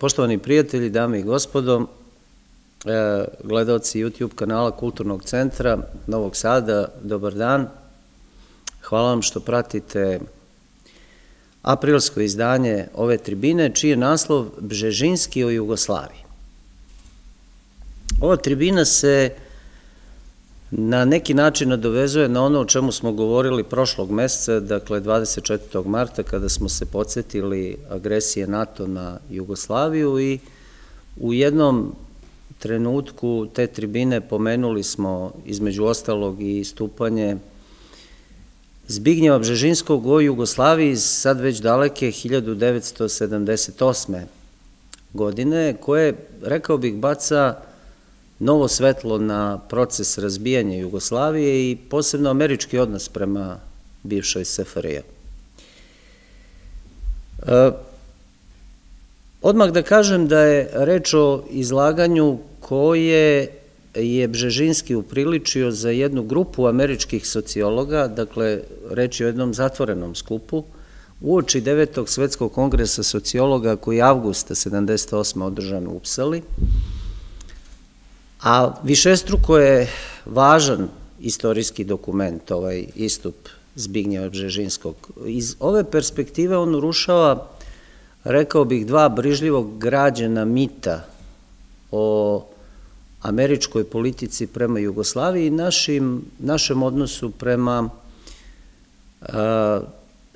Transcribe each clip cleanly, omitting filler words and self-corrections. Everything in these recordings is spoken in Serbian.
Poštovani prijatelji, dame i gospodo, gledalci YouTube kanala Kulturnog centra Novog Sada, dobar dan. Hvala vam što pratite aprilsko izdanje ove tribine, čiji je naslov Brzezinski o Jugoslaviji. Ova tribina se na neki način nadovezuje na ono o čemu smo govorili prošlog meseca, dakle 24. marta, kada smo se podsjetili agresije NATO na Jugoslaviju, i u jednom trenutku te tribine pomenuli smo između ostalog i istupanje Zbignjeva Brzezinskog o Jugoslaviji sad već daleke 1978. godine, koje, rekao bih, baca novo svetlo na proces razbijanja Jugoslavije i posebno američki odnos prema bivšoj SFRJ. Odmah da kažem da je reč o izlaganju koje je Brzezinski upriličio za jednu grupu američkih sociologa, dakle reč je o jednom zatvorenom skupu, uoči 9. svetskog kongresa sociologa koji je avgusta 1978. održan u Uppsali, a višestruko je važan istorijski dokument, ovaj istup Zbignjeva Brzezinskog. Iz ove perspektive on urušava, rekao bih, dva brižljivo građena mita o američkoj politici prema Jugoslaviji i našem odnosu prema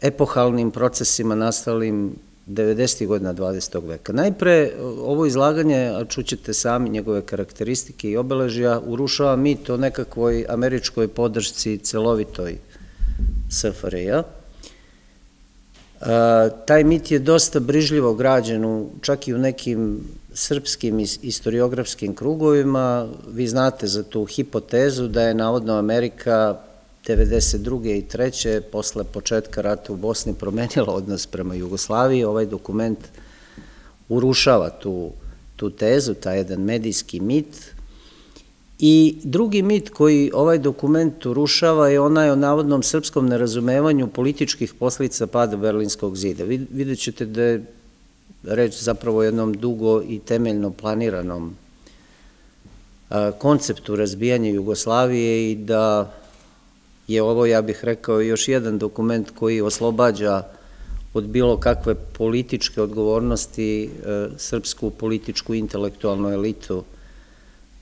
epohalnim procesima nastalim 90. godina 20. veka. Najpre, ovo izlaganje, a čućete sami njegove karakteristike i obeležja, urušava mit o nekakvoj američkoj podršci celovitoj SFRJ-a. Taj mit je dosta brižljivo građen, čak i u nekim srpskim istoriografskim krugovima. Vi znate za tu hipotezu da je navodno Amerika 1992. i 1993. posle početka rata u Bosni promenila odnos prema Jugoslaviji. Ovaj dokument urušava tu tezu, taj jedan medijski mit. I drugi mit koji ovaj dokument urušava je onaj o navodnom srpskom nerazumevanju političkih posledica pada Berlinskog zida. Vidjet ćete da je reč zapravo o jednom dugo i temeljno planiranom konceptu razbijanja Jugoslavije i da je ovo, ja bih rekao, još jedan dokument koji oslobađa od bilo kakve političke odgovornosti srpsku političku intelektualnu elitu,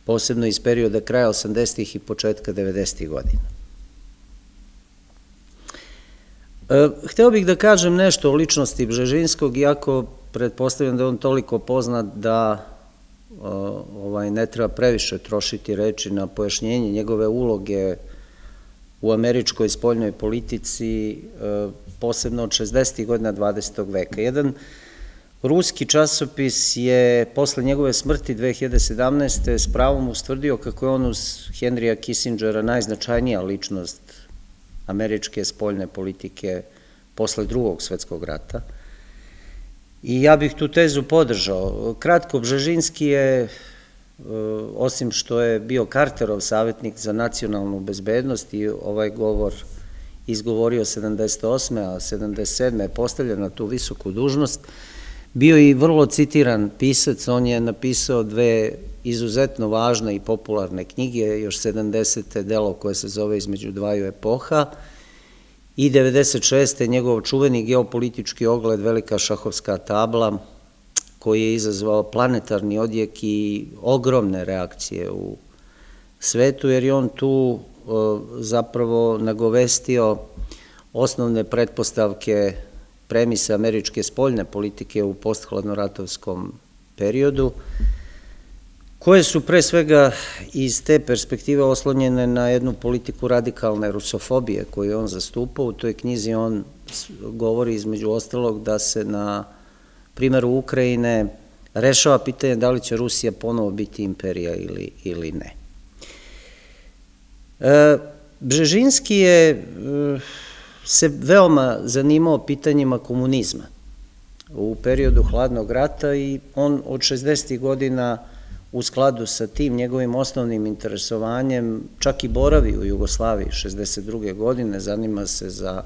posebno iz perioda kraja 80-ih i početka 90-ih godina. Hteo bih da kažem nešto o ličnosti Brzezinskog, iako pretpostavljam da je on toliko poznat da ne treba previše trošiti reči na pojašnjenje njegove uloge u američkoj spoljnoj politici, posebno od 60. godina 20. veka. Jedan ruski časopis je posle njegove smrti 2017. s pravom ustvrdio kako je on uz Henrya Kissingera najznačajnija ličnost američke spoljne politike posle Drugog svetskog rata. I ja bih tu tezu podržao. Kratko, Brzezinski je, osim što je bio Carterov savjetnik za nacionalnu bezbednost i ovaj govor izgovorio 1978. a 1977. je postavljen na tu visoku dužnost, bio i vrlo citiran pisac. On je napisao dve izuzetno važne i popularne knjige, još 70. delo koje se zove Između dvaju epoha i 96. njegov čuveni geopolitički ogled Velika šahovska tabla, koji je izazvao planetarni odjek i ogromne reakcije u svetu, jer je on tu zapravo nagovestio osnovne pretpostavke premise američke spoljne politike u posthladnoratovskom periodu, koje su pre svega iz te perspektive oslonjene na jednu politiku radikalne rusofobije koju je on zastupao. U toj knjizi on govori između ostalog da se na primjeru Ukrajine rešava pitanje da li će Rusija ponovo biti imperija ili ne. Brzezinski je se veoma zanimao pitanjima komunizma u periodu hladnog rata i on od 60. godina u skladu sa tim njegovim osnovnim interesovanjem čak i boravi u Jugoslaviji 62. godine, zanima se za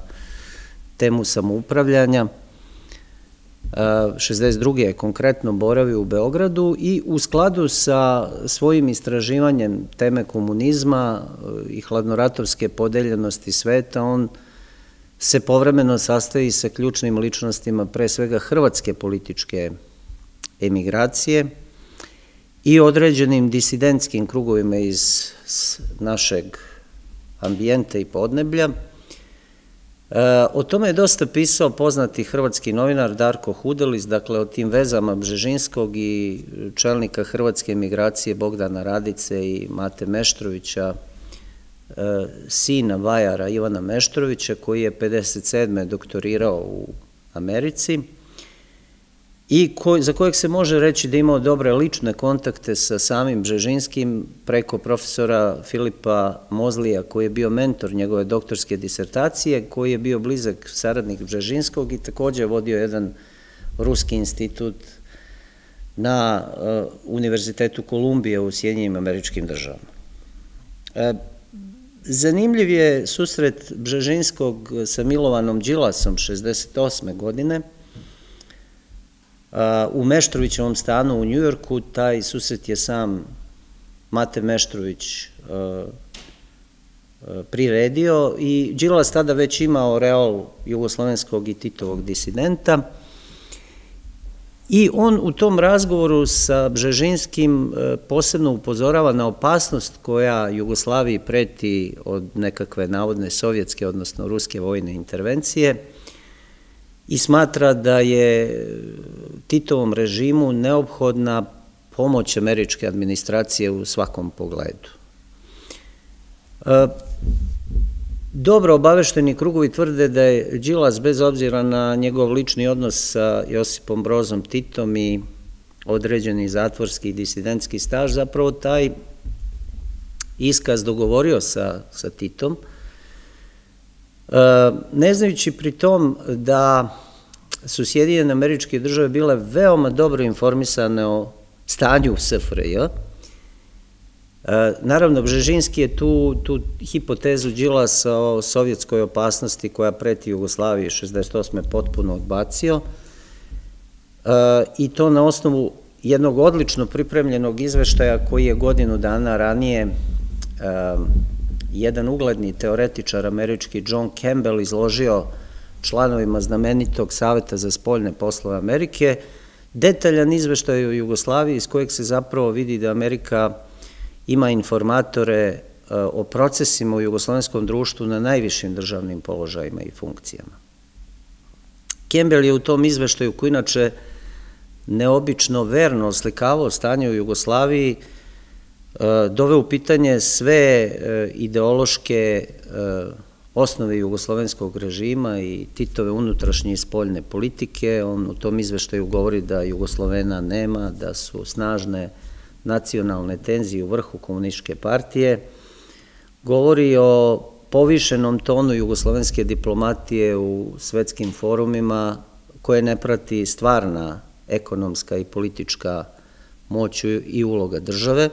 temu samoupravljanja. 1962. je konkretno boravio u Beogradu i u skladu sa svojim istraživanjem teme komunizma i hladnoratovske podeljenosti sveta, on se povremeno sastaje sa ključnim ličnostima, pre svega hrvatske političke emigracije i određenim disidentskim krugovima iz našeg ambijenta i podneblja. O tome je dosta pisao poznati hrvatski novinar Darko Hudelis, dakle o tim vezama Brzezinskog i čelnika hrvatske emigracije Bogdana Radice i Mate Meštrovića, sina vajara Ivana Meštrovića, koji je 1957. doktorirao u Americi i za kojeg se može reći da imao dobre lične kontakte sa samim Brzezinskim preko profesora Filipa Mozlija, koji je bio mentor njegove doktorske disertacije, koji je bio blizak saradnik Brzezinskog i takođe vodio jedan ruski institut na Univerzitetu Kolumbije u Sjedinjenim Američkim Državama. Zanimljiv je susret Brzezinskog sa Milovanom Đilasom 1968. godine. U Meštrovićevom stanu u Njujorku taj susret je sam Mate Meštrović priredio i Đilas tada već imao oreol jugoslovenskog i Titovog disidenta i on u tom razgovoru sa Brzezinskim posebno upozorava na opasnost koja Jugoslaviji preti od nekakve navodne sovjetske, odnosno ruske vojne intervencije i smatra da je Titovom režimu neophodna pomoć američke administracije u svakom pogledu. Dobro obavešteni krugovi tvrde da je Đilas, bez obzira na njegov lični odnos sa Josipom Brozom Titom i određeni zatvorski i disidentski staž, zapravo taj iskaz dogovorio sa Titom, ne znajući pri tom da su Sjedinjene Američke Države bile veoma dobro informisane o stanju SFRJ. Naravno, Brzezinski je tu hipotezu Đilasa o sovjetskoj opasnosti koja preti Jugoslaviji 1968. potpuno odbacio i to na osnovu jednog odlično pripremljenog izveštaja koji je godinu dana ranije jedan ugledni teoretičar američki John Campbell izložio članovima znamenitog Saveta za spoljne poslove Amerike, detaljan izveštaj o Jugoslaviji iz kojeg se zapravo vidi da Amerika ima informatore o procesima u jugoslovenskom društvu na najvišim državnim položajima i funkcijama. Campbell je u tom izveštaju, koji inače neobično verno oslikavao stanje u Jugoslaviji, doveo u pitanje sve ideološke osnove jugoslovenskog režima i Titove unutrašnje i spoljne politike. On u tom izveštaju govori da Jugoslovena nema, da su snažne nacionalne tenzije u vrhu komunističke partije. Govori o povišenom tonu jugoslovenske diplomatije u svetskim forumima koje ne prati stvarna ekonomska i politička moć i uloga države.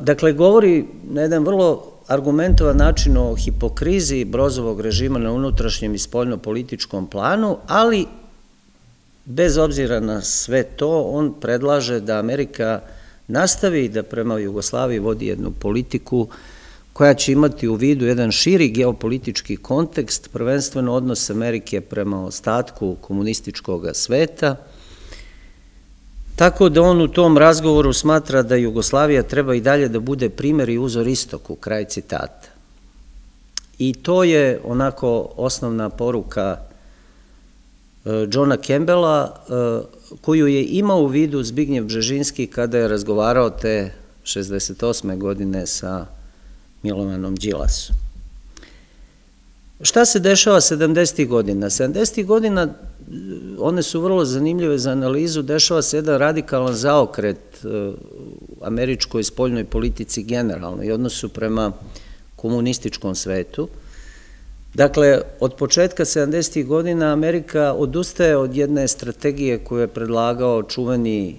Dakle, govori na jedan vrlo argumentovan način o hipokrizi Brozovog režima na unutrašnjem i spoljno-političkom planu, ali bez obzira na sve to, on predlaže da Amerika nastavi da prema Jugoslaviji vodi jednu politiku koja će imati u vidu jedan širi geopolitički kontekst, prvenstveno odnos Amerike prema ostatku komunističkog sveta, tako da on u tom razgovoru smatra da Jugoslavija treba i dalje da bude primer i uzor istoku, kraj citata. I to je onako osnovna poruka Johna Campbella, koju je imao u vidu Zbigniew Brzezinski kada je razgovarao te 1968. godine sa Milovanom Đilasom. Šta se dešava 70. godina? 70. godina, one su vrlo zanimljive za analizu, dešava se jedan radikalan zaokret američkoj spoljnoj politici generalno i odnosu prema komunističkom svetu. Dakle, od početka 70. godina Amerika odustaje od jedne strategije koju je predlagao čuveni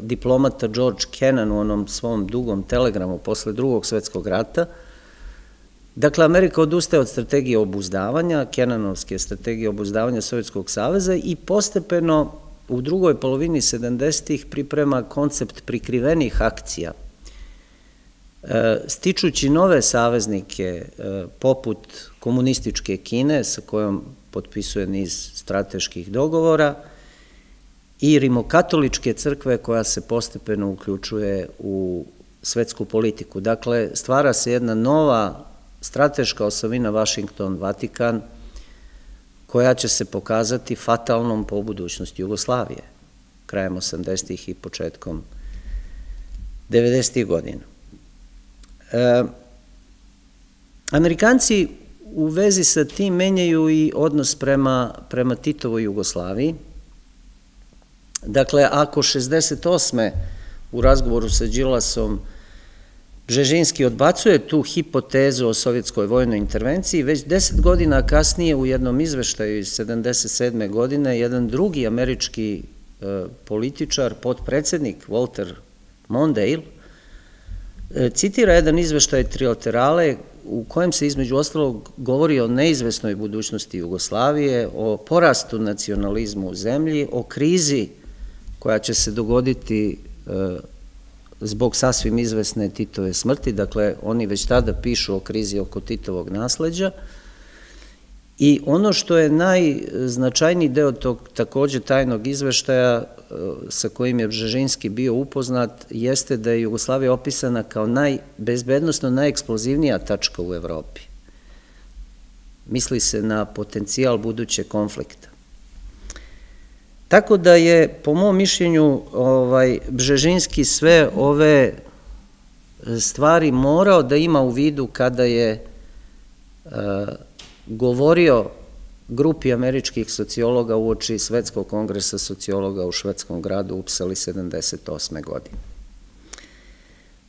diplomata George Kennan u onom svom dugom telegramu posle Drugog svetskog rata, Dakle, Amerika odustaje od strategije obuzdavanja, Kennanovske strategije obuzdavanja Sovjetskog saveza i postepeno u drugoj polovini 70-ih priprema koncept prikrivenih akcija, stičući nove saveznike poput komunističke Kine, sa kojom potpisuje niz strateških dogovora, i rimokatoličke crkve koja se postepeno uključuje u svetsku politiku. Dakle, stvara se jedna nova strateška osovina Vašington-Vatikan koja će se pokazati fatalnom po budućnosti Jugoslavije krajem 80-ih i početkom 90-ih godina. Amerikanci u vezi sa tim menjaju i odnos prema Titovoj Jugoslaviji. Dakle, ako 68. u razgovoru sa Đilasom Brzezinski odbacuje tu hipotezu o sovjetskoj vojnoj intervenciji, već 10 godina kasnije u jednom izveštaju iz 77. godine jedan drugi američki političar, potpredsednik Walter Mondale, citira jedan izveštaj Trilaterale u kojem se između ostalog govori o neizvesnoj budućnosti Jugoslavije, o porastu nacionalizmu u zemlji, o krizi koja će se dogoditi zbog sasvim izvesne Titove smrti. Dakle, oni već tada pišu o krizi oko Titovog nasleđa. I ono što je najznačajniji deo tog takođe tajnog izveštaja sa kojim je Brzezinski bio upoznat jeste da je Jugoslavija opisana kao bezbednostno najeksplozivnija tačka u Evropi. Misli se na potencijal budućeg konflikta. Tako da je, po mom mišljenju, Brzezinski sve ove stvari morao da ima u vidu kada je govorio grupi američkih sociologa uoči Svetskog kongresa sociologa u švedskom gradu Uppsali 78. godine.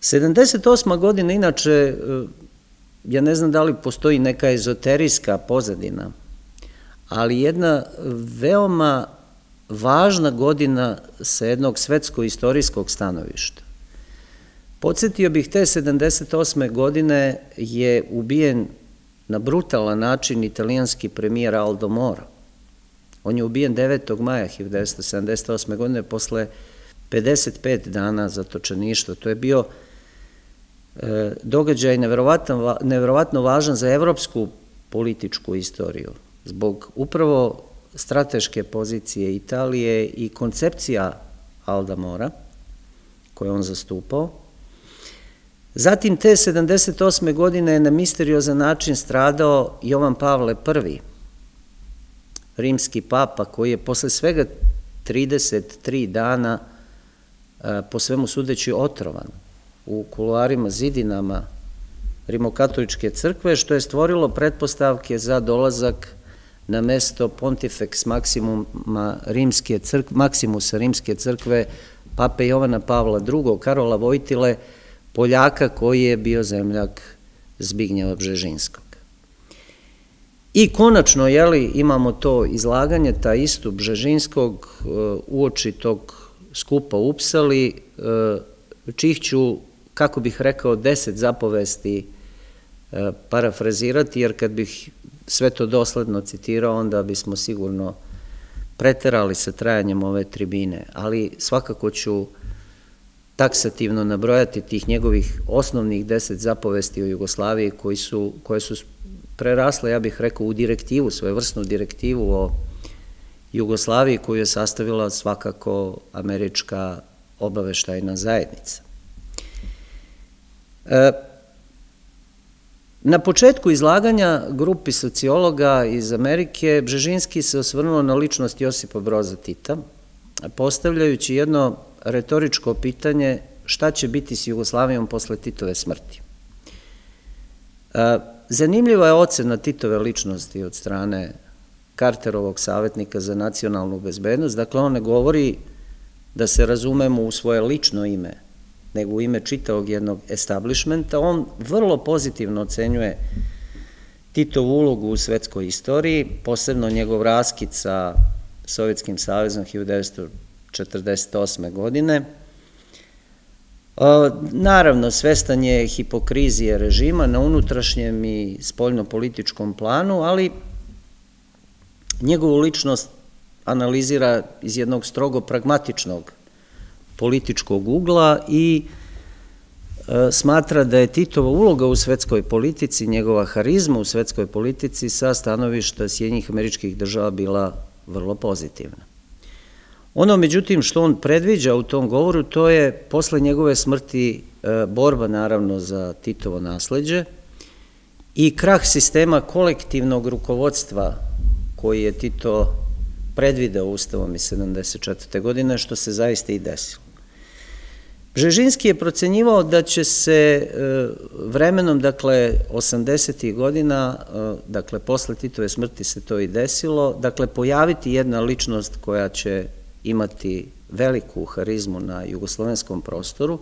78. godina, inače, ja ne znam da li postoji neka ezoterijska pozadina, ali jedna veoma važna godina sa jednog svetsko-istorijskog stanovišta. Podsjetio bih, te 78. godine je ubijen na brutalan način italijanski premijer Aldo Moro. On je ubijen 9. maja 1978. godine posle 55 dana zatočeništva. To je bio događaj neverovatno važan za evropsku političku istoriju, zbog upravo strateške pozicije Italije i koncepcija Alda Mora, koju on zastupao. Zatim, te 78. godine je na misteriozan način stradao Jovan Pavle I, rimski papa, koji je posle svega 33 dana, po svemu sudeći, otrovan u kuloarima, zidinama rimokatoličke crkve, što je stvorilo pretpostavke za dolazak na mesto Pontifex Maximusa rimske crkve pape Jovana Pavla II, Karola Vojtile, Poljaka koji je bio zemljak Zbignjeva Brzezinskog. I konačno, jeli, imamo to izlaganje, ta istup Brzezinskog uoči tog skupa u Upsali, čih ću, kako bih rekao, 10 zapovesti parafrazirati, jer kad bih sve to dosledno citirao, onda bismo sigurno preterali sa trajanjem ove tribine, ali svakako ću taksativno nabrojati tih njegovih osnovnih 10 zapovesti o Jugoslaviji koje su prerasle, ja bih rekao, u direktivu, svojevrsnu direktivu o Jugoslaviji koju je sastavila svakako američka obaveštajna zajednica. Na početku izlaganja grupi sociologa iz Amerike Brzezinski se osvrnuo na ličnost Josipa Broza Tita, postavljajući jedno retoričko pitanje šta će biti s Jugoslavijom posle Titove smrti. Zanimljiva je ocena Titove ličnosti od strane Carterovog savjetnika za nacionalnu bezbednost. Dakle, on ne govori, da se razumemo, u svoje lično ime, nego u ime čitavog jednog establishmenta. On vrlo pozitivno ocenjuje Titovu ulogu u svetskoj istoriji, posebno njegov raskid sa Sovjetskim savezom 1948. godine, Naravno, svestan je hipokrizije režima na unutrašnjem i spoljno-političkom planu, ali njegovu ličnost analizira iz jednog strogo pragmatičnog političkog ugla i smatra da je Titova uloga u svetskoj politici, njegova harizma u svetskoj politici sa stanovišta SAD-a bila vrlo pozitivna. Ono, međutim, što on predviđa u tom govoru, to je posle njegove smrti borba, naravno, za Titovo nasleđe i krah sistema kolektivnog rukovodstva koji je Tito predvideo Ustavom iz 1974. godine, što se zaista i desilo. Brzezinski je procenjivao da će se vremenom, dakle, 80. godina, dakle, posle Titove smrti se to i desilo, dakle, pojaviti jedna ličnost koja će imati veliku harizmu na jugoslovenskom prostoru.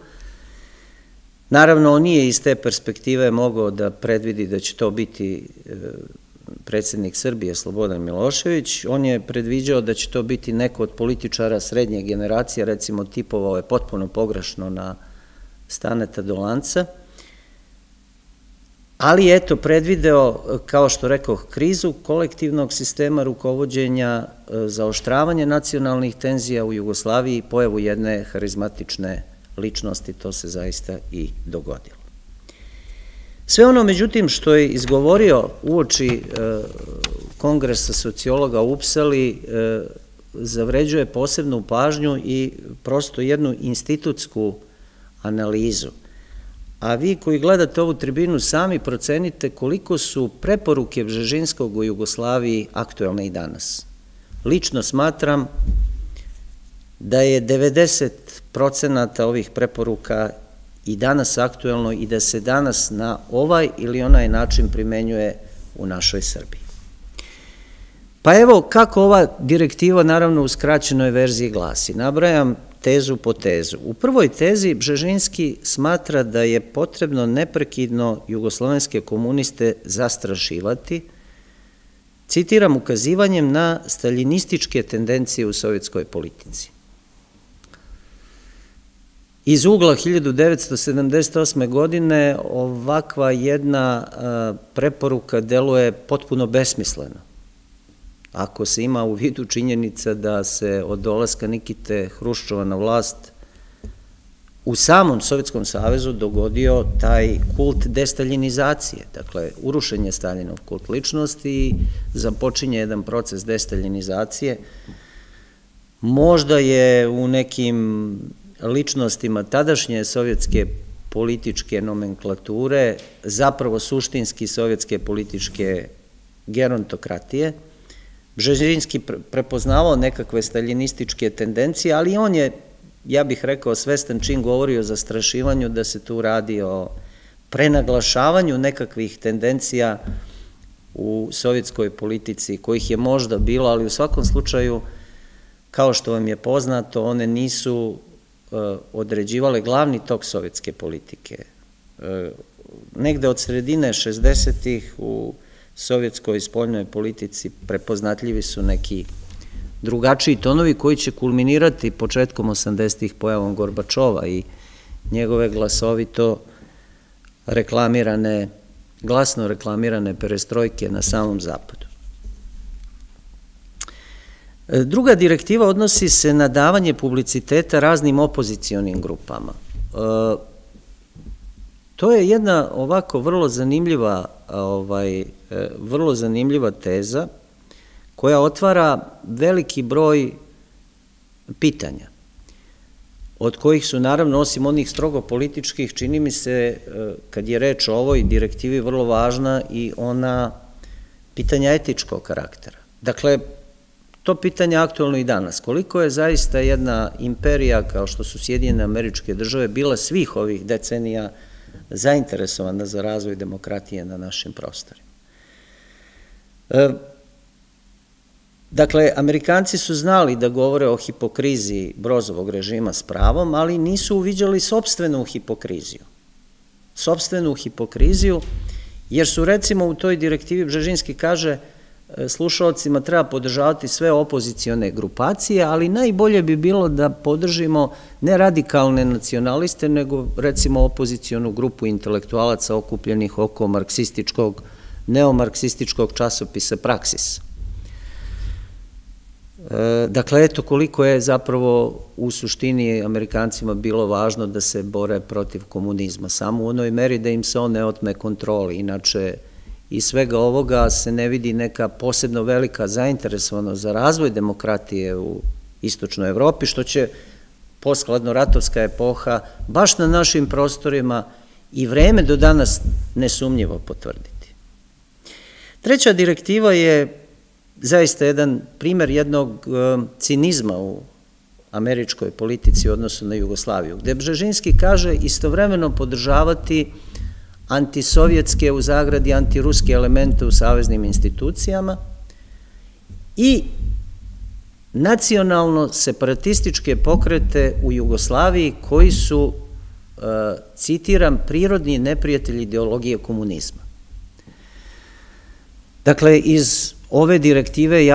Naravno, on nije iz te perspektive mogao da predvidi da će to biti predsednik Srbije Slobodan Milošević. On je predviđao da će to biti neko od političara srednje generacije, recimo tipovao je potpuno pogrešno na Staneta Dolanca, ali eto, predvideo, kao što rekao, krizu kolektivnog sistema rukovođenja, zaoštravanje nacionalnih tenzija u Jugoslaviji i pojavu jedne harizmatične ličnosti, to se zaista i dogodilo. Sve ono, međutim, što je izgovorio uoči Kongresa sociologa u Upsali zavređuje posebnu pažnju i prosto jednu institutsku analizu. A vi koji gledate ovu tribinu sami procenite koliko su preporuke Brzezinskog u Jugoslaviji aktuelne i danas. Lično smatram da je 90% ovih preporuka i danas aktuelno i da se danas na ovaj ili onaj način primenjuje u našoj Srbiji. Pa evo kako ova direktiva, naravno u skraćenoj verziji, glasi. Nabrajam tezu po tezu. U prvoj tezi Brzezinski smatra da je potrebno neprekidno jugoslovenske komuniste zastrašivati, citiram, ukazivanjem na staljinističke tendencije u sovjetskoj politici. Iz ugla 1978. godine ovakva jedna preporuka deluje potpuno besmisleno, ako se ima u vidu činjenica da se od dolaska Nikite Hruščova na vlast u samom Sovjetskom savezu dogodio taj kult destaljinizacije, dakle urušen je Staljinov kult ličnosti i započinje jedan proces destaljinizacije. Možda je u nekim ličnostima tadašnje sovjetske političke nomenklature, zapravo suštinski sovjetske političke gerontokratije, Brzezinski prepoznavao nekakve staljinističke tendencije, ali on je, ja bih rekao, svestan čim govori o zastrašivanju, da se tu radi o prenaglašavanju nekakvih tendencija u sovjetskoj politici, kojih je možda bilo, ali u svakom slučaju, kao što vam je poznato, one nisu određivale glavni tok sovjetske politike. Negde od sredine 60-ih u sovjetskoj spoljnoj politici prepoznatljivi su neki drugačiji tonovi koji će kulminirati početkom 80-ih pojavom Gorbačova i njegove glasno reklamirane perestrojke na samom zapadu. Druga direktiva odnosi se na davanje publiciteta raznim opozicionim grupama. To je jedna ovako vrlo zanimljiva teza koja otvara veliki broj pitanja, od kojih su, naravno, osim onih strogo političkih, čini mi se, kad je reč o ovoj direktivi, vrlo važna i ona pitanja etičkog karaktera. Dakle, to pitanje je aktualno i danas. Koliko je zaista jedna imperija, kao što su Sjedinjene Američke Države, bila svih ovih decenija zainteresovana za razvoj demokratije na našim prostorima? Dakle, Amerikanci su znali da govore o hipokriziji Brozovog režima s pravom, ali nisu uviđali sopstvenu hipokriziju. Sopstvenu hipokriziju, jer su, recimo, u toj direktivi Brzezinski kaže slušalcima treba podržavati sve opozicione grupacije, ali najbolje bi bilo da podržimo ne radikalne nacionaliste, nego recimo opozicionu grupu intelektualaca okupljenih oko marksističkog, neomarksističkog časopisa Praxis. Dakle, eto koliko je zapravo u suštini Amerikancima bilo važno da se bore protiv komunizma, samo u onoj meri da im se on ne otme kontroli, inače iz svega ovoga se ne vidi neka posebno velika zainteresovanost za razvoj demokratije u istočnoj Evropi, što će posthladnoratovska epoha baš na našim prostorima i vreme do danas nesumnjivo potvrditi. Treća direktiva je zaista jedan primer jednog cinizma u američkoj politici u odnosu na Jugoslaviju, gde Brzezinski kaže istovremeno podržavati antisovjetske, u zagradi antiruske elemente u saveznim institucijama i nacionalno separatističke pokrete u Jugoslaviji koji su, citiram, prirodni neprijatelji ideologije komunizma. Dakle, iz ove direktive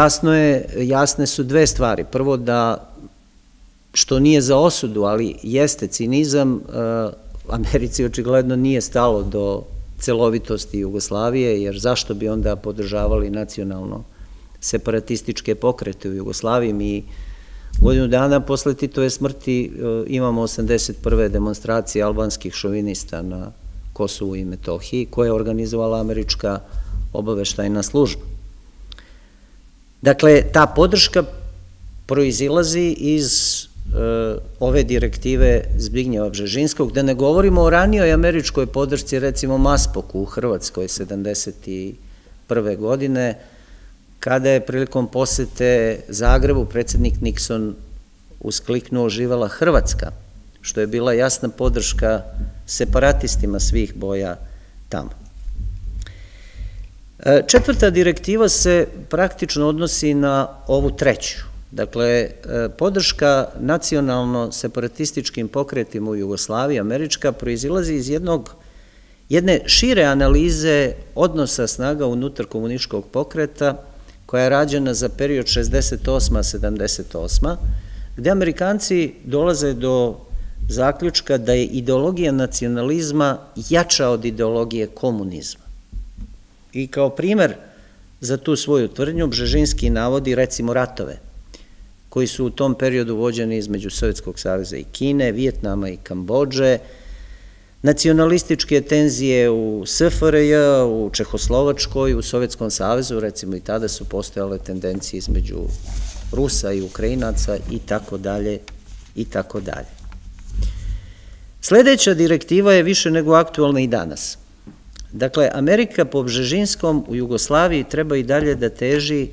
jasne su dve stvari. Prvo, da, što nije za osudu, ali jeste cinizam, Americi očigledno nije stalo do celovitosti Jugoslavije, jer zašto bi onda podržavali nacionalno separatističke pokrete u Jugoslaviji? Mi godinu dana posle Titove smrti imamo 81. demonstracije albanskih šovinista na Kosovu i Metohiji, koje je organizovala američka obaveštajna služba. Dakle, ta podrška proizilazi iz ove direktive Zbignjeva Brzezinskog, da ne govorimo o ranijoj američkoj podršci, recimo Maspoku u Hrvatskoj 1971. godine, kada je prilikom posete Zagrebu predsednik Nixon uskliknuo živela Hrvatska, što je bila jasna podrška separatistima svih boja tamo. Četvrta direktiva se praktično odnosi na ovu treću. Dakle, podrška nacionalno-separatističkim pokretima u Jugoslaviji američka proizilazi iz jedne šire analize odnosa snaga unutar komunističkog pokreta koja je rađena za period 68-78, gde Amerikanci dolaze do zaključka da je ideologija nacionalizma jača od ideologije komunizma. I kao primer za tu svoju tvrdnju Brzezinski navodi recimo ratove koji su u tom periodu vođeni između Sovjetskog saveza i Kine, Vijetnama i Kambodže, nacionalističke tenzije u SFRJ, u Čehoslovačkoj, u Sovjetskom savezu, recimo i tada su postojale tendencije između Rusa i Ukrajinaca i tako dalje i tako dalje. Sledeća direktiva je više nego aktualna i danas. Dakle, Amerika po Brzezinskom u Jugoslaviji treba i dalje da teži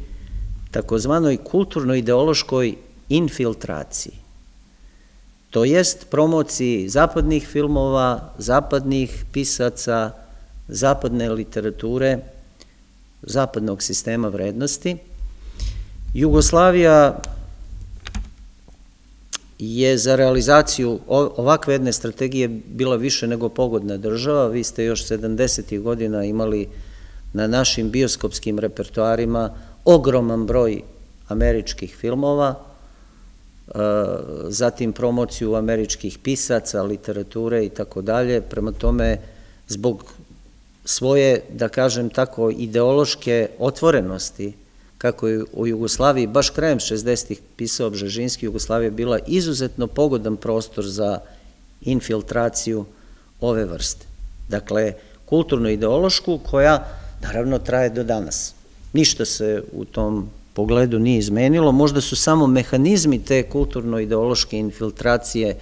takozvanoj kulturno-ideološkoj infiltraciji, to jest promociji zapadnih filmova, zapadnih pisaca, zapadne literature, zapadnog sistema vrednosti. Jugoslavija je za realizaciju ovakve jedne strategije bila više nego pogodna država. Vi ste još 70-ih godina imali na našim bioskopskim repertoarima ogroman broj američkih filmova, zatim promociju američkih pisaca, literature i tako dalje. Prema tome, zbog svoje, da kažem tako, ideološke otvorenosti, kako je u Jugoslaviji baš krajem 60-ih pisao Brzezinski, Jugoslavija je bila izuzetno pogodan prostor za infiltraciju ove vrste. Dakle, kulturno-ideološku, koja naravno traje do danas. Ništa se u tom pogledu nije izmenilo, možda su samo mehanizmi te kulturno-ideološke infiltracije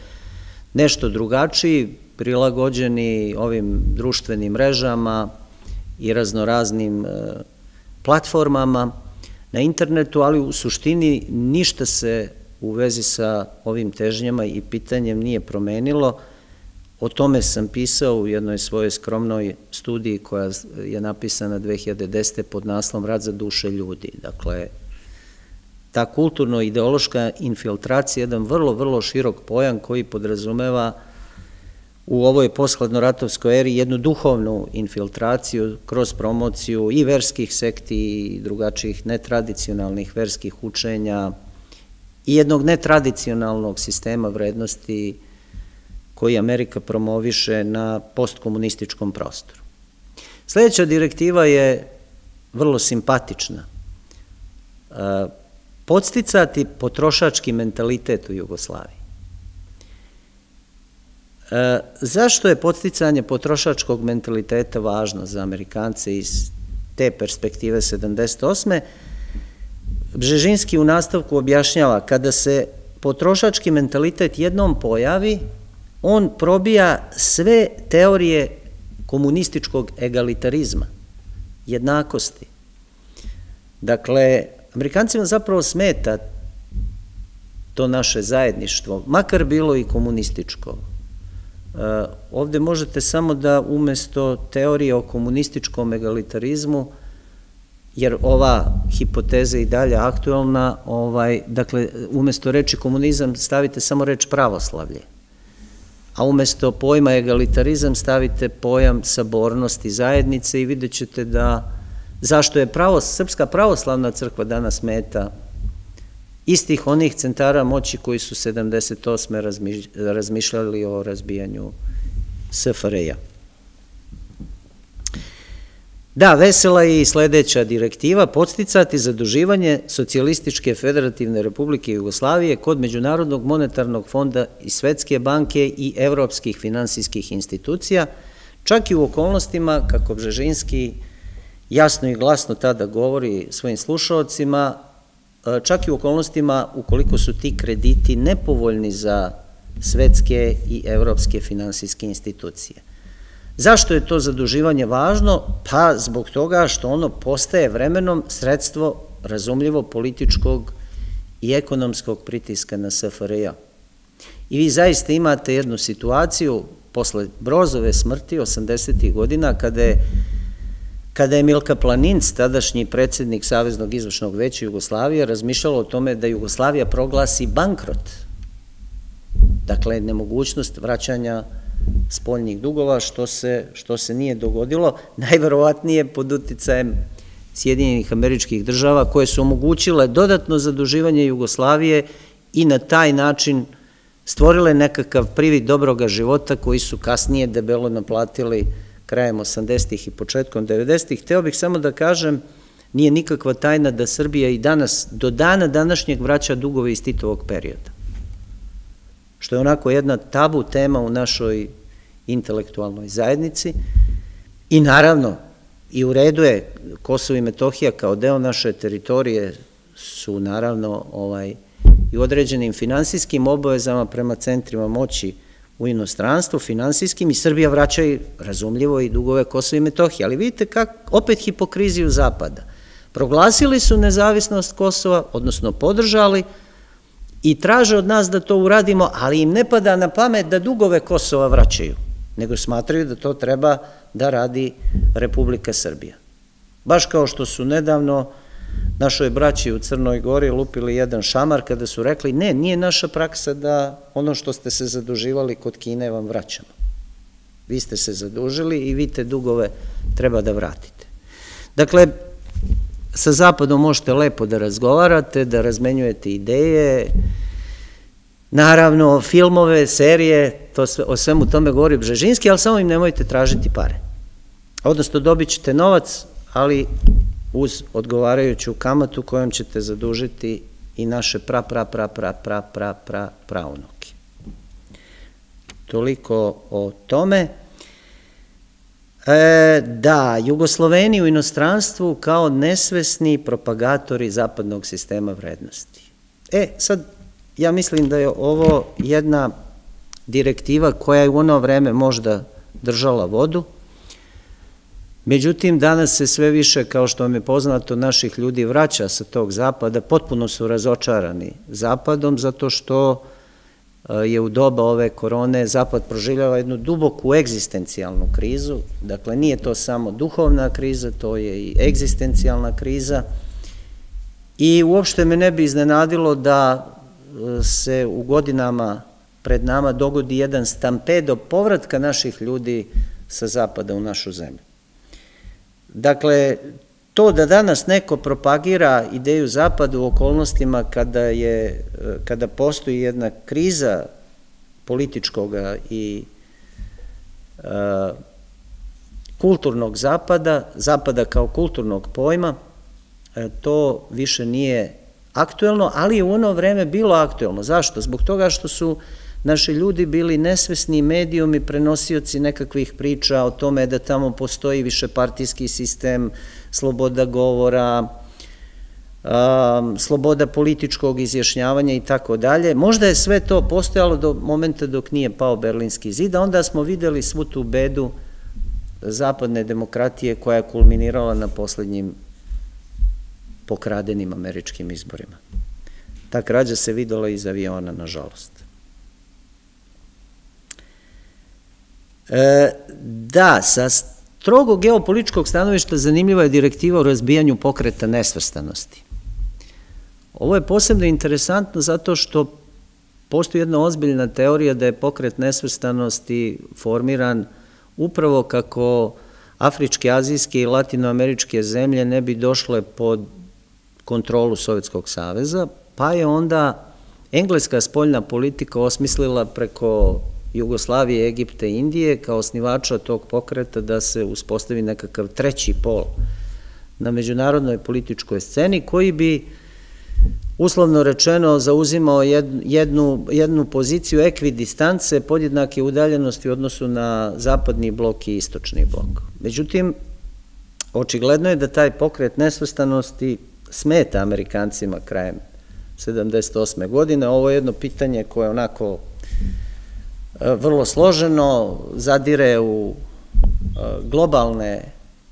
nešto drugačiji, prilagođeni ovim društvenim mrežama i raznoraznim platformama na internetu, ali u suštini ništa se u vezi sa ovim težnjama i pitanjem nije promenilo. O tome sam pisao u jednoj svojoj skromnoj studiji koja je napisana 2010. pod naslovom Rat za duše ljudi. Dakle, ta kulturno-ideološka infiltracija je jedan vrlo, vrlo širok pojam koji podrazumeva u ovoj poshladnoratovskoj eri jednu duhovnu infiltraciju kroz promociju i verskih sekti i drugačijih netradicionalnih verskih učenja i jednog netradicionalnog sistema vrednosti koji Amerika promoviše na postkomunističkom prostoru. Sledeća direktiva je vrlo simpatična. Podsticati potrošački mentalitet u Jugoslaviji. Zašto je podsticanje potrošačkog mentaliteta važno za Amerikance iz te perspektive 78. Brzezinski u nastavku objašnjava, kada se potrošački mentalitet jednom pojavi, on probija sve teorije komunističkog egalitarizma, jednakosti. Dakle, Amerikancima zapravo smeta to naše zajedništvo, makar bilo i komunističko. Ovde možete samo da umesto teorije o komunističkom egalitarizmu, jer ova hipoteza i dalje aktualna, dakle, umesto reči komunizam stavite samo reč pravoslavlje, a umesto pojma egalitarizam stavite pojam sabornosti zajednice i vidjet ćete da zašto je Srpska pravoslavna crkva danas meta istih onih centara moći koji su 78. razmišljali o razbijanju SFRJ-a. Da, vesela je i sledeća direktiva, podsticati zaduživanje Socijalističke federativne republike Jugoslavije kod Međunarodnog monetarnog fonda i Svetske banke i evropskih finansijskih institucija, čak i u okolnostima, kako Brzezinski jasno i glasno tada govori svojim slušalcima, čak i u okolnostima ukoliko su ti krediti nepovoljni za svetske i evropske finansijske institucije. Zašto je to zaduživanje važno? Pa zbog toga što ono postaje vremenom sredstvo razumljivo političkog i ekonomskog pritiska na SFRJ. I vi zaista imate jednu situaciju posle Brozove smrti 80-ih godina kada je Milka Planinc, tadašnji predsednik Saveznog izvršnog veće Jugoslavije, razmišljala o tome da Jugoslavija proglasi bankrot. Dakle, nemogućnost vraćanja spoljnih dugova, što se nije dogodilo, najverovatnije pod uticajem Sjedinjenih Američkih Država, koje su omogućile dodatno zaduživanje Jugoslavije i na taj način stvorile nekakav privid dobroga života koji su kasnije debelo naplatili krajem 80-ih i početkom 90-ih. Hteo bih samo da kažem, nije nikakva tajna da Srbija i danas, do dana današnjeg, vraća dugove iz Titovog perioda, što je onako jedna tabu tema u našoj intelektualnoj zajednici. I naravno, i u redu je, Kosovo i Metohija kao deo naše teritorije su naravno i određenim finansijskim obavezama prema centrima moći u inostranstvu, finansijskim, i Srbija vraća i razumljivo i dugove Kosova i Metohije. Ali vidite opet hipokriziju Zapada. Proglasili su nezavisnost Kosova, odnosno podržali, i traže od nas da to uradimo, ali im ne pada na pamet da dugove Kosova vraćaju, nego smatraju da to treba da radi Republika Srbija. Baš kao što su nedavno našoj braći u Crnoj Gori lupili jedan šamar kada su rekli ne, nije naša praksa da ono što ste se zaduživali kod Kine vam vraćamo. Vi ste se zadužili i vi te dugove treba da vratite. Dakle, sa Zapadom možete lepo da razgovarate, da razmenjujete ideje, naravno filmove, serije, o svemu tome govori Brzezinski, ali samo im nemojte tražiti pare. Odnosno, dobit ćete novac, ali uz odgovarajuću kamatu kojom ćete zadužiti i naše praunuke. Toliko o tome. Da, Jugosloveni u inostranstvu kao nesvesni propagatori zapadnog sistema vrednosti. Sad, ja mislim da je ovo jedna direktiva koja je u ono vreme možda držala vodu. Međutim, danas se sve više, kao što vam je poznato, naših ljudi vraća sa tog Zapada, potpuno su razočarani Zapadom, zato što je u doba ove korone Zapad proživljava jednu duboku egzistencijalnu krizu. Dakle, nije to samo duhovna kriza, to je i egzistencijalna kriza. I uopšte me ne bi iznenadilo da se u godinama pred nama dogodi jedan stampedo povratka naših ljudi sa zapada u našu zemlju. Dakle, to da danas neko propagira ideju zapada u okolnostima kada postoji jedna kriza političkog i kulturnog zapada, zapada kao kulturnog pojma, to više nije aktuelno, ali je u ono vreme bilo aktuelno. Zašto? Zbog toga što su naši ljudi bili nesvesni medijum i prenosioci nekakvih priča o tome da tamo postoji višepartijski sistem, sloboda govora, sloboda političkog izjašnjavanja i tako dalje. Možda je sve to postojalo do momenta dok nije pao Berlinski zid, a onda smo videli svu tu bedu zapadne demokratije koja je kulminirala na poslednjim pokradenim američkim izborima. Ta krađa se videla iz aviona, nažalost. Da, sa strogo geopolitičkog stanovišta zanimljiva je direktiva o razbijanju pokreta nesvrstanosti. Ovo je posebno interesantno zato što postoji jedna ozbiljna teorija da je pokret nesvrstanosti formiran upravo kako afričke, azijske i latinoameričke zemlje ne bi došle pod kontrolu Sovjetskog saveza, pa je onda engleska spoljna politika osmislila preko Jugoslavije, Egipta i Indije kao osnivača tog pokreta da se uspostavi nekakav treći pol na međunarodnoj političkoj sceni koji bi uslovno rečeno zauzimao jednu poziciju ekvidistance podjednake udaljenosti u odnosu na zapadni blok i istočni blok. Međutim, očigledno je da taj pokret nesvrstanosti smeta Amerikancima krajem 1978. godine. Ovo je jedno pitanje koje je onako vrlo složeno, zadire u globalne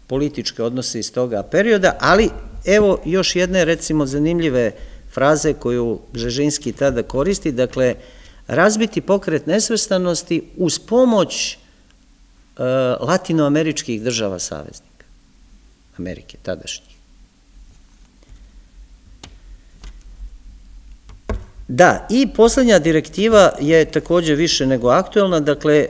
političke odnose iz toga perioda, ali evo još jedne recimo zanimljive fraze koju Brzezinski tada koristi, dakle, razbiti pokret nesvrstanosti uz pomoć latinoameričkih država saveznika, Amerike tadašnjih. Da, i poslednja direktiva je takođe više nego aktuelna, dakle,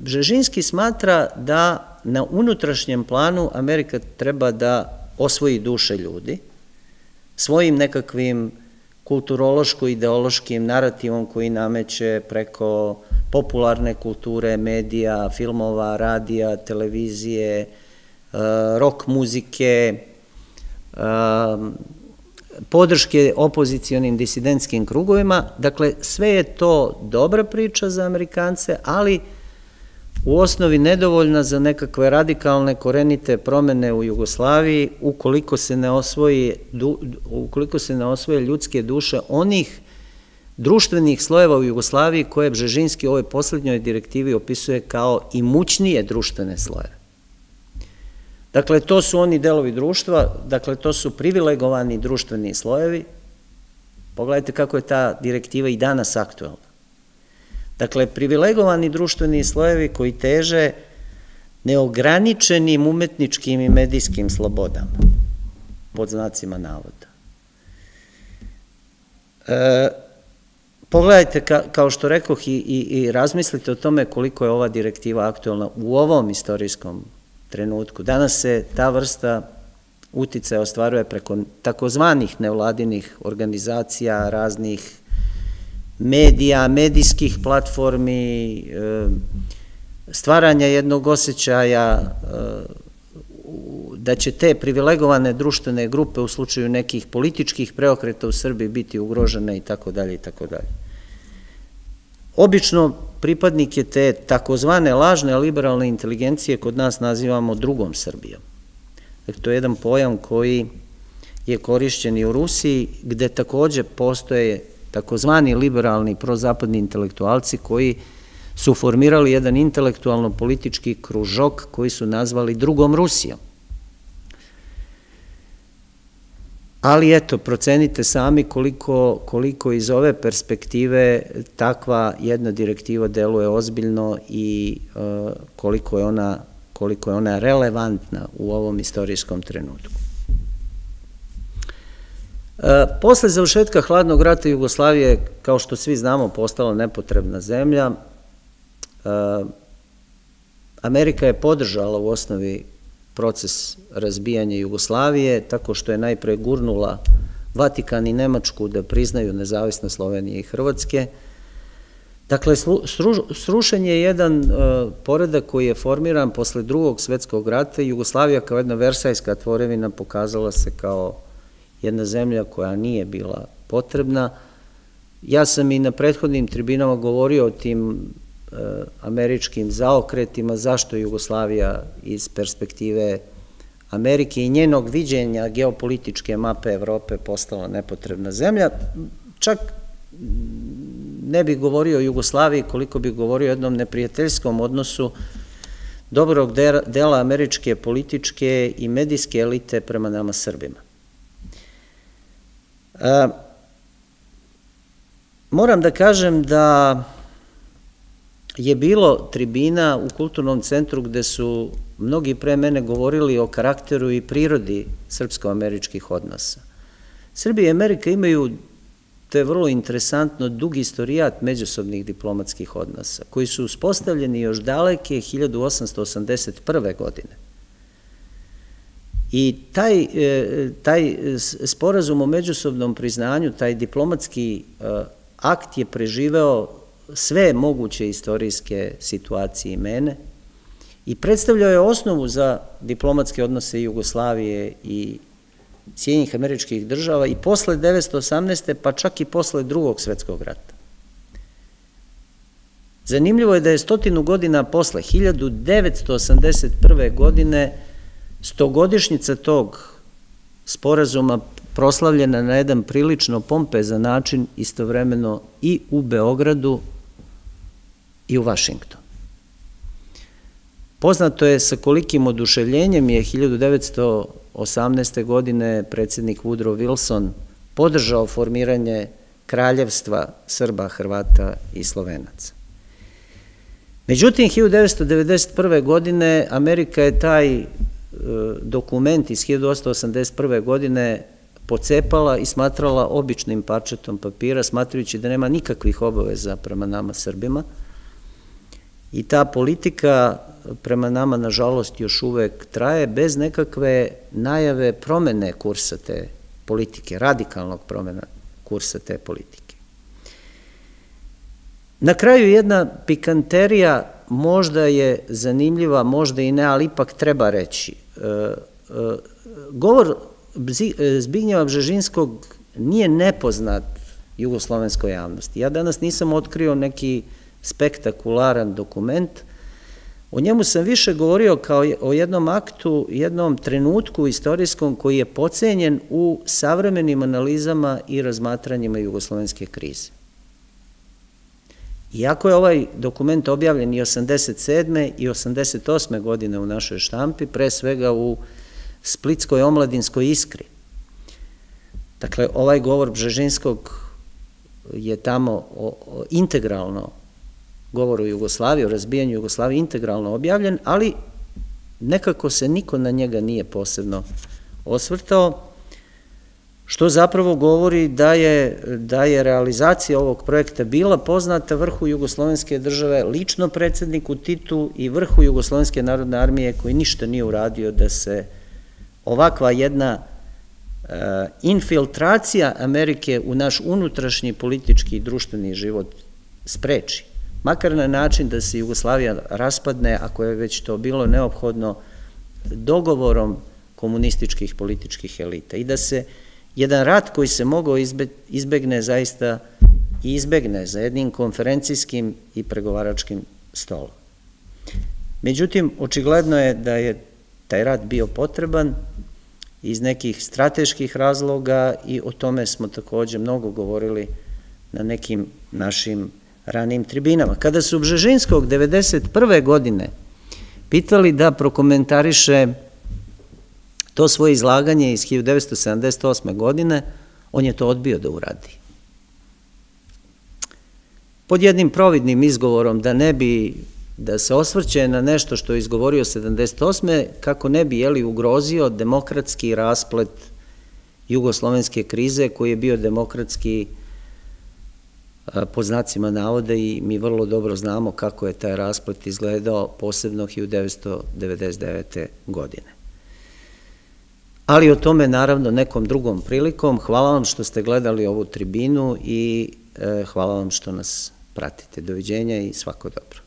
Brzezinski smatra da na unutrašnjem planu Amerika treba da osvoji duše ljudi svojim nekakvim kulturološko-ideološkim narativom koji nameće preko popularne kulture, medija, filmova, radija, televizije, rock muzike, podrške opozicionim disidentskim krugovima. Dakle, sve je to dobra priča za Amerikance, ali u osnovi nedovoljna za nekakve radikalne korenite promene u Jugoslaviji ukoliko se ne osvoje ljudske duše onih društvenih slojeva u Jugoslaviji koje Brzezinski u ovoj poslednjoj direktivi opisuje kao imućnije društvene slojeve. Dakle, to su oni delovi društva, dakle, to su privilegovani društveni slojevi. Pogledajte kako je ta direktiva i danas aktuelna. Dakle, privilegovani društveni slojevi koji teže neograničenim umetničkim i medijskim slobodama, pod znacima navoda. Pogledajte, kao što rekoh, i razmislite o tome koliko je ova direktiva aktuelna u ovom istorijskom trenutku. Danas se ta vrsta uticaja ostvaruje preko takozvanih nevladinih organizacija, raznih medija, medijskih platformi, stvaranja jednog osjećaja da će te privilegovane društvene grupe u slučaju nekih političkih preokreta u Srbiji biti ugrožene itd. itd. Obično pripadnike te takozvane lažne liberalne inteligencije kod nas nazivamo drugom Srbijom. Dakle, to je jedan pojam koji je korišćen i u Rusiji, gde takođe postoje takozvani liberalni prozapadni intelektualci koji su formirali jedan intelektualno-politički kružok koji su nazvali drugom Rusijom. Ali eto, procenite sami koliko iz ove perspektive takva jedna direktiva deluje ozbiljno i koliko je ona relevantna u ovom istorijskom trenutku. Posle završetka Hladnog rata Jugoslavija je, kao što svi znamo, postala nepotrebna zemlja. Amerika je podržala u osnovi proces razbijanja Jugoslavije, tako što je najpre gurnula Vatikan i Nemačku da priznaju nezavisne Slovenije i Hrvatske. Dakle, srušen je jedan poredak koji je formiran posle Drugog svetskog rata i Jugoslavija kao jedna versajska tvorevina pokazala se kao jedna zemlja koja nije bila potrebna. Ja sam i na prethodnim tribinama govorio o tim američkim zaokretima, zašto Jugoslavija iz perspektive Amerike i njenog viđenja geopolitičke mape Evrope postala nepotrebna zemlja. Čak ne bih govorio o Jugoslaviji koliko bih govorio o jednom neprijateljskom odnosu dobrog dela američke političke i medijske elite prema nama Srbima. Moram da kažem da je bilo tribina u Kulturnom centru gde su mnogi pre mene govorili o karakteru i prirodi srpsko-američkih odnosa. Srbija i Amerika imaju, to je vrlo interesantno, dug istorijat međusobnih diplomatskih odnosa, koji su uspostavljeni još daleke 1881. godine. I taj sporazum o međusobnom priznanju, taj diplomatski akt je preživeo sve moguće istorijske situacije i imene i predstavljao je osnovu za diplomatske odnose Jugoslavije i Sjedinjenih Američkih Država i posle 1918. pa čak i posle Drugog svetskog rata. Zanimljivo je da je 100 godina posle, 1981. godine, 100-godišnjica tog sporazuma proslavljena na jedan prilično pompezan način istovremeno i u Beogradu i u Vašingtonu. Poznato je sa kolikim oduševljenjem je 1918. godine predsednik Woodrow Wilson podržao formiranje Kraljevstva Srba, Hrvata i Slovenaca. Međutim, 1991. godine Amerika je taj dokument iz 1881. godine pocepala i smatrala običnim parčetom papira, smatrajući da nema nikakvih obaveza prema nama Srbima. I ta politika prema nama, nažalost, još uvek traje bez nekakve najave promene kursa te politike, radikalnog promena kursa te politike. Na kraju jedna pikanterija, možda je zanimljiva, možda i ne, ali ipak treba reći. Govor Zbignjeva Brzezinskog nije nepoznat jugoslovenskoj javnosti. Ja danas nisam otkrio neki spektakularan dokument. O njemu sam više govorio kao o jednom aktu, jednom trenutku istorijskom koji je pocenjen u savremenim analizama i razmatranjima jugoslovenske krize. Iako je ovaj dokument objavljen i 1987. i 1988. godine u našoj štampi, pre svega u Splitskoj omladinskoj iskri. Dakle, ovaj govor Brzezinskog je tamo integralno, govor o Jugoslaviji, o razbijanju Jugoslavije, integralno objavljen, ali nekako se niko na njega nije posebno osvrtao, što zapravo govori da je realizacija ovog projekta bila poznata vrhu Jugoslovenske države, lično predsedniku Titu i vrhu Jugoslovenske narodne armije koji ništa nije uradio da se ovakva jedna infiltracija Amerike u naš unutrašnji politički i društveni život spreči. Makar na način da se Jugoslavija raspadne, ako je već to bilo neophodno, dogovorom komunističkih političkih elita i da se jedan rat koji se mogao izbegne zaista i izbegne za jednim konferencijskim i pregovaračkim stolom. Međutim, očigledno je da je taj rat bio potreban iz nekih strateških razloga i o tome smo takođe mnogo govorili na nekim našim ranijim tribinama. Kada su Brzezinskog 1991. godine pitali da prokomentariše to svoje izlaganje iz 1978. godine, on je to odbio da uradi. Pod jednim providnim izgovorom da se osvrće na nešto što je izgovorio 1978. kako ne bi ugrozio demokratski rasplet jugoslovenske krize koji je bio demokratski po znacima navoda i mi vrlo dobro znamo kako je taj rasplet izgledao posebno 1999. godine. Ali o tome naravno nekom drugom prilikom. Hvala vam što ste gledali ovu tribinu i hvala vam što nas pratite. Doviđenja i svako dobro.